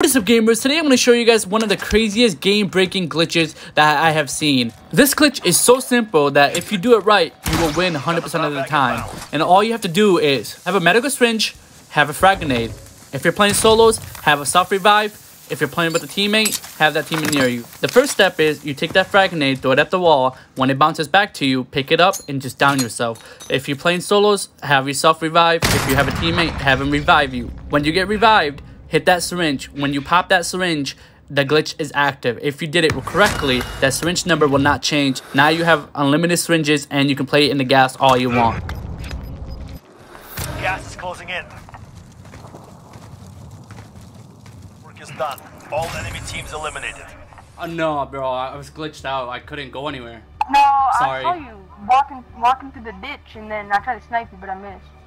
What is up, gamers? Today I'm going to show you guys one of the craziest game-breaking glitches that I have seen. This glitch is so simple that if you do it right, you will win 100% of the time. And all you have to do is have a medical syringe, have a frag grenade. If you're playing solos, have a soft revive. If you're playing with a teammate, have that teammate near you. The first step is you take that frag grenade, throw it at the wall. When it bounces back to you, pick it up and just down yourself. If you're playing solos, have yourself revive. If you have a teammate, have him revive you. When you get revived, hit that syringe. When you pop that syringe, the glitch is active. If you did it correctly, that syringe number will not change. Now you have unlimited syringes and you can play it in the gas all you want. Gas is closing in. Is done. All enemy teams eliminated. No, bro, I was glitched out. I couldn't go anywhere. No, sorry. I saw you walking to the ditch, and then I tried to snipe you, but I missed.